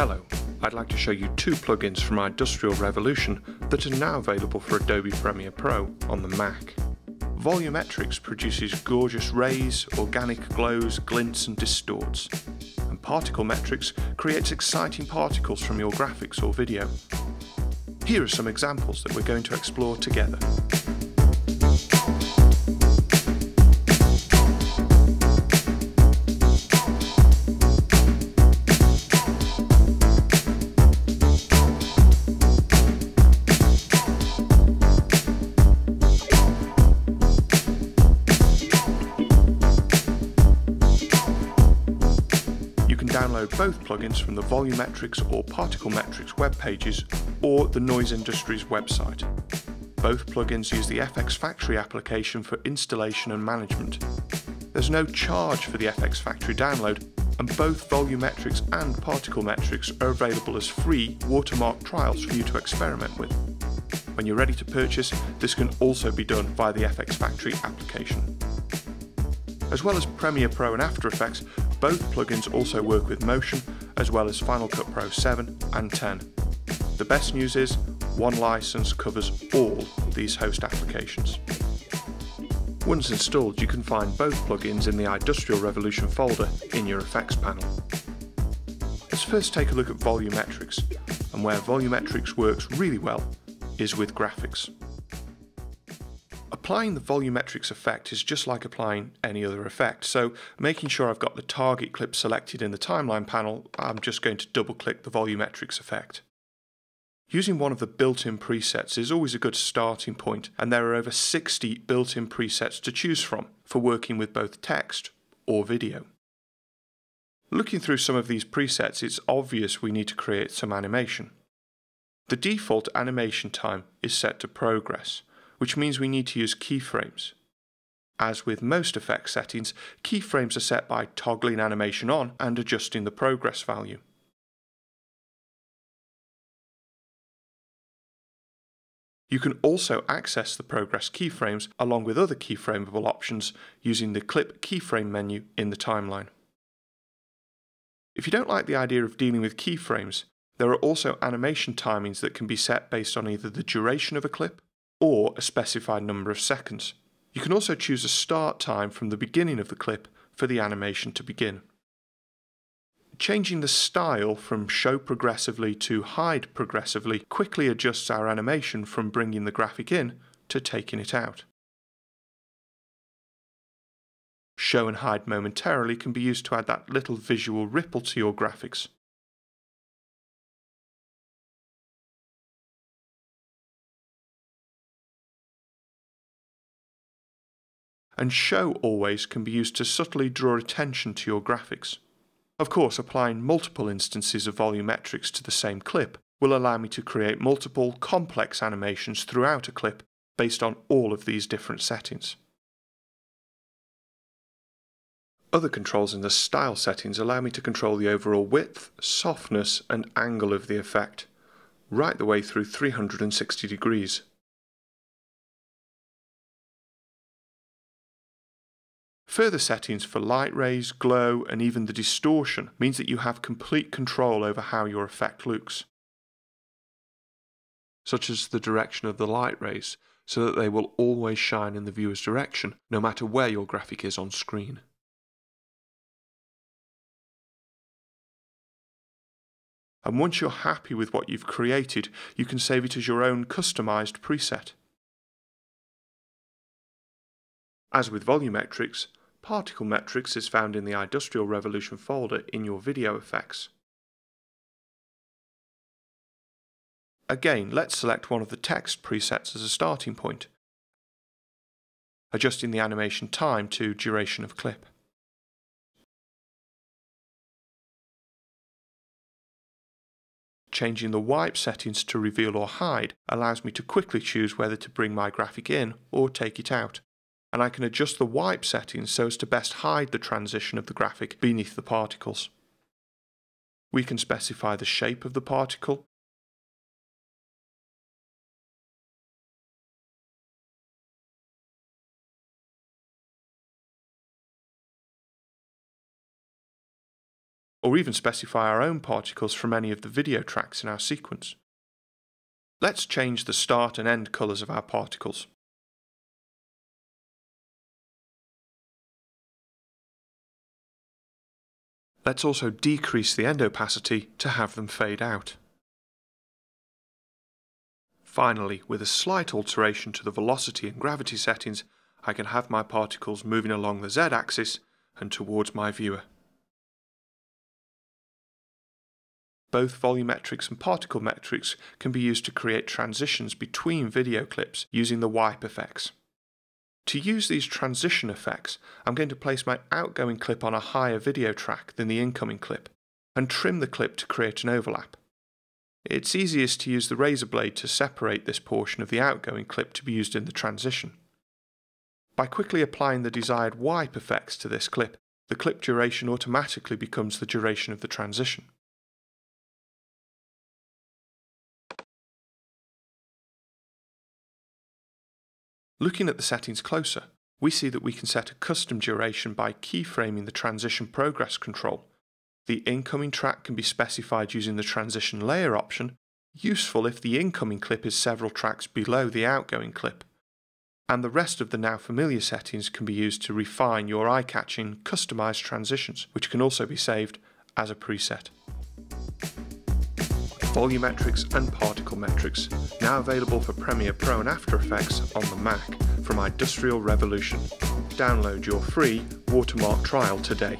Hello, I'd like to show you two plugins from our Industrial Revolution that are now available for Adobe Premiere Pro on the Mac. Volumetrix produces gorgeous rays, organic glows, glints and distorts, and Particlemetrix creates exciting particles from your graphics or video. Here are some examples that we're going to explore together. Download both plugins from the Volumetrix or Particlemetrix web pages or the Noise Industries website. Both plugins use the FX Factory application for installation and management. There's no charge for the FX Factory download, and both Volumetrix and Particlemetrix are available as free watermark trials for you to experiment with. When you're ready to purchase, this can also be done via the FX Factory application. As well as Premiere Pro and After Effects, both plugins also work with Motion, as well as Final Cut Pro 7 and 10. The best news is, one license covers all these host applications. Once installed, you can find both plugins in the Industrial Revolution folder in your effects panel. Let's first take a look at Volumetrix, and where Volumetrix works really well is with graphics. Applying the Volumetrix effect is just like applying any other effect, so making sure I've got the target clip selected in the timeline panel, I'm just going to double click the Volumetrix effect. Using one of the built-in presets is always a good starting point, and there are over 60 built-in presets to choose from for working with both text or video. Looking through some of these presets, it's obvious we need to create some animation. The default animation time is set to progress, which means we need to use keyframes. As with most effect settings, keyframes are set by toggling animation on and adjusting the progress value. You can also access the progress keyframes along with other keyframeable options using the clip keyframe menu in the timeline. If you don't like the idea of dealing with keyframes, there are also animation timings that can be set based on either the duration of a clip or a specified number of seconds. You can also choose a start time from the beginning of the clip for the animation to begin. Changing the style from show progressively to hide progressively quickly adjusts our animation from bringing the graphic in to taking it out. Show and hide momentarily can be used to add that little visual ripple to your graphics. And show always can be used to subtly draw attention to your graphics. Of course, applying multiple instances of Volumetrix to the same clip will allow me to create multiple complex animations throughout a clip based on all of these different settings. Other controls in the style settings allow me to control the overall width, softness and angle of the effect, right the way through 360 degrees. Further settings for light rays, glow and even the distortion means that you have complete control over how your effect looks, such as the direction of the light rays, so that they will always shine in the viewer's direction, no matter where your graphic is on screen. And once you're happy with what you've created, you can save it as your own customized preset. As with Volumetrix, Particlemetrix is found in the Industrial Revolution folder in your video effects. Again, let's select one of the text presets as a starting point, adjusting the animation time to duration of clip. Changing the wipe settings to reveal or hide allows me to quickly choose whether to bring my graphic in or take it out, and I can adjust the wipe settings so as to best hide the transition of the graphic beneath the particles. We can specify the shape of the particle, or even specify our own particles from any of the video tracks in our sequence. Let's change the start and end colours of our particles. Let's also decrease the end opacity to have them fade out. Finally, with a slight alteration to the velocity and gravity settings, I can have my particles moving along the z-axis and towards my viewer. Both Volumetrix and Particlemetrix can be used to create transitions between video clips using the wipe effects. To use these transition effects, I'm going to place my outgoing clip on a higher video track than the incoming clip, and trim the clip to create an overlap. It's easiest to use the razor blade to separate this portion of the outgoing clip to be used in the transition. By quickly applying the desired wipe effects to this clip, the clip duration automatically becomes the duration of the transition. Looking at the settings closer, we see that we can set a custom duration by keyframing the transition progress control. The incoming track can be specified using the transition layer option, useful if the incoming clip is several tracks below the outgoing clip. And the rest of the now familiar settings can be used to refine your eye-catching, customized transitions, which can also be saved as a preset. Volumetrix and Particlemetrix, now available for Premiere Pro and After Effects on the Mac from Industrial Revolution. Download your free watermark trial today.